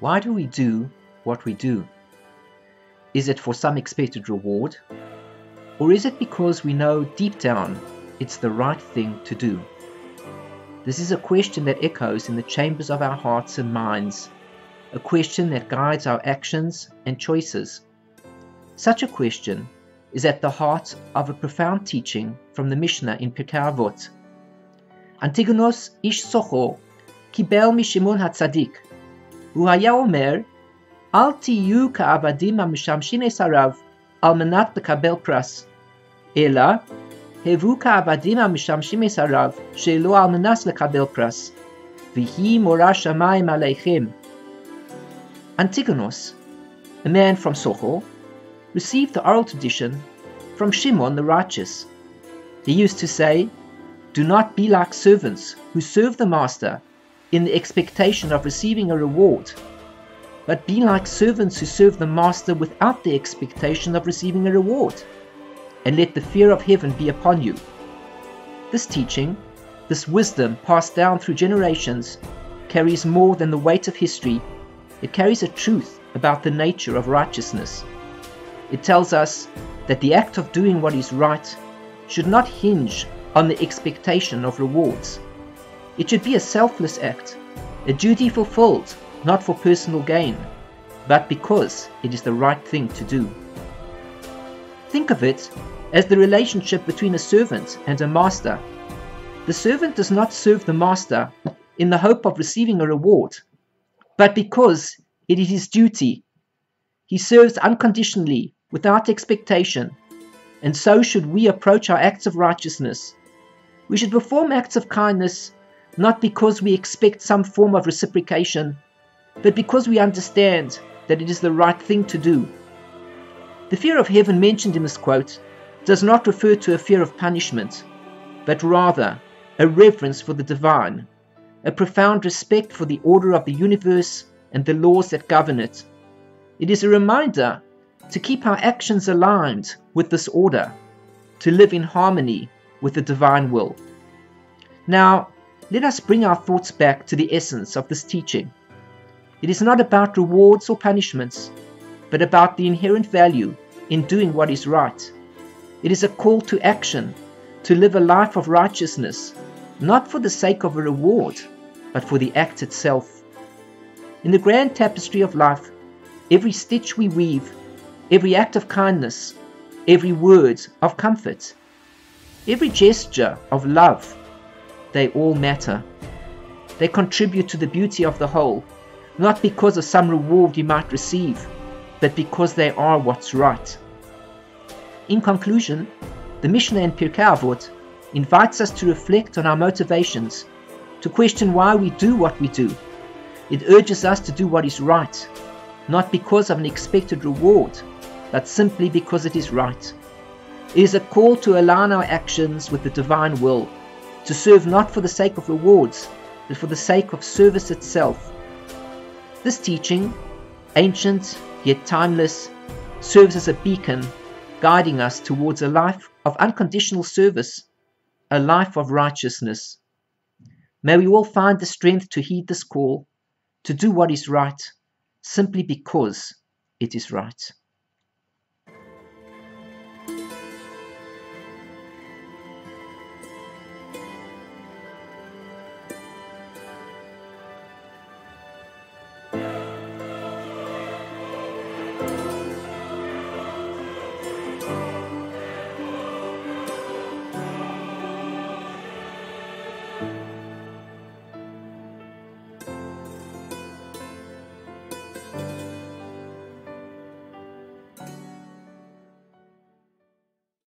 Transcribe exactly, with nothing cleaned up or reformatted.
Why do we do what we do? Is it for some expected reward? Or is it because we know deep down it's the right thing to do? This is a question that echoes in the chambers of our hearts and minds, a question that guides our actions and choices. Such a question is at the heart of a profound teaching from the Mishnah in Pirkei Avot. Antigonus ish socho kibel mi Shimon ha-tzaddik hu haya omer al tiyu ka'avadim hamishamshin esarav al manat lekabel pras ela hevu ka'avadim hamishamshin esarav shelo al manas lekabel pras vihi mora shamayim aleichem. Antigonus, a man from Socho, received the oral tradition from Shimon the righteous. He used to say, "Do not be like servants who serve the master in the expectation of receiving a reward, but be like servants who serve the master without the expectation of receiving a reward, and let the fear of heaven be upon you." This teaching, this wisdom passed down through generations, carries more than the weight of history. It carries a truth about the nature of righteousness. It tells us that the act of doing what is right should not hinge on the expectation of rewards. It should be a selfless act, a duty fulfilled not for personal gain, but because it is the right thing to do. Think of it as the relationship between a servant and a master. The servant does not serve the master in the hope of receiving a reward, but because it is his duty. He serves unconditionally, without expectation, and so should we approach our acts of righteousness. We should perform acts of kindness not because we expect some form of reciprocation, but because we understand that it is the right thing to do. The fear of heaven mentioned in this quote does not refer to a fear of punishment, but rather a reverence for the divine, a profound respect for the order of the universe and the laws that govern it. It is a reminder to keep our actions aligned with this order, to live in harmony with the divine will. Now, let us bring our thoughts back to the essence of this teaching. It is not about rewards or punishments, but about the inherent value in doing what is right. It is a call to action, to live a life of righteousness, not for the sake of a reward, but for the act itself. In the grand tapestry of life, every stitch we weave, every act of kindness, every word of comfort, every gesture of love, they all matter. They contribute to the beauty of the whole, not because of some reward you might receive, but because they are what's right. In conclusion, the Mishnah in Pirkei Avot invites us to reflect on our motivations, to question why we do what we do. It urges us to do what is right, not because of an expected reward, but simply because it is right. It is a call to align our actions with the divine will, to serve not for the sake of rewards, but for the sake of service itself. This teaching, ancient yet timeless, serves as a beacon, guiding us towards a life of unconditional service, a life of righteousness. May we all find the strength to heed this call, to do what is right, simply because it is right.